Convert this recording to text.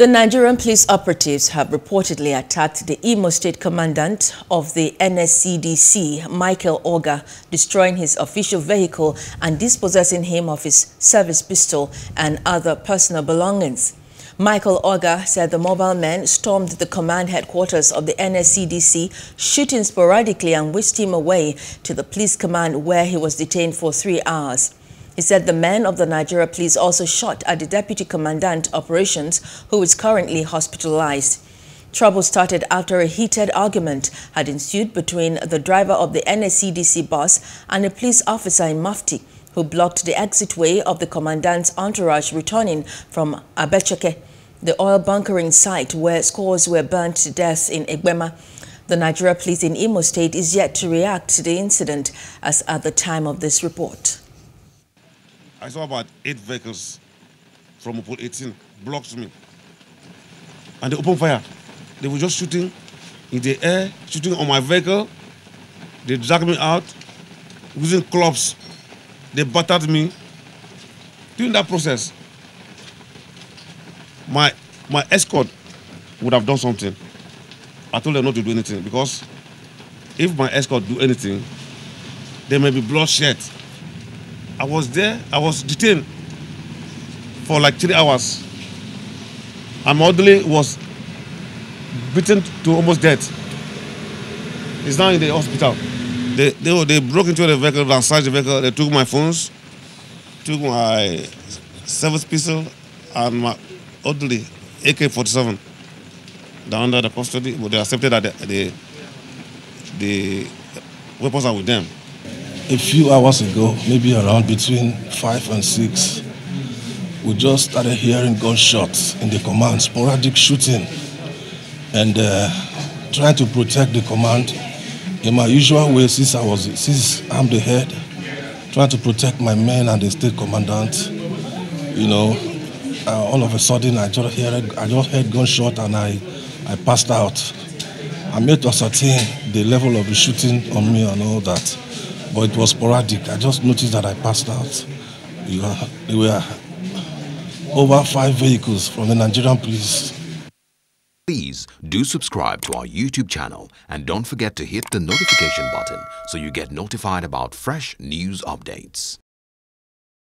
The Nigerian police operatives have reportedly attacked the Imo state commandant of the NSCDC, Micheal Ogar, destroying his official vehicle and dispossessing him of his service pistol and other personal belongings. Micheal Ogar said the mobile men stormed the command headquarters of the NSCDC, shooting sporadically, and whisked him away to the police command, where he was detained for 3 hours. He said the men of the Nigeria police also shot at the deputy commandant operations, who is currently hospitalized. Trouble started after a heated argument had ensued between the driver of the NSCDC bus and a police officer in Mufti, who blocked the exit way of the commandant's entourage returning from Abecheke, the oil bunkering site where scores were burnt to death in Egwema. The Nigeria police in Imo State is yet to react to the incident, as at the time of this report. I saw about 8 vehicles from Opal 18 blocked me, and they opened fire. They were just shooting in the air, shooting on my vehicle. They dragged me out using clubs. They battered me. During that process, my escort would have done something. I told them not to do anything, because if my escort do anything, there may be bloodshed. I was there, I was detained for like 3 hours. And my orderly was beaten to almost death. He's now in the hospital. They broke into the vehicle and searched the vehicle. They took my phones, took my service pistol, and my orderly AK-47. They're under the custody, but they accepted that the weapons are with them. A few hours ago, maybe around between 5 and 6, we just started hearing gunshots in the command, sporadic shooting, and trying to protect the command in my usual way, since I'm the head, trying to protect my men and the state commandant. You know, all of a sudden I just heard gunshot, and I passed out. I made to ascertain the level of the shooting on me and all that. But it was sporadic. I just noticed that I passed out. There were over 5 vehicles from the Nigerian police. Please do subscribe to our YouTube channel and don't forget to hit the notification button so you get notified about fresh news updates.